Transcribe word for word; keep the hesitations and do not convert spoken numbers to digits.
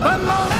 alone.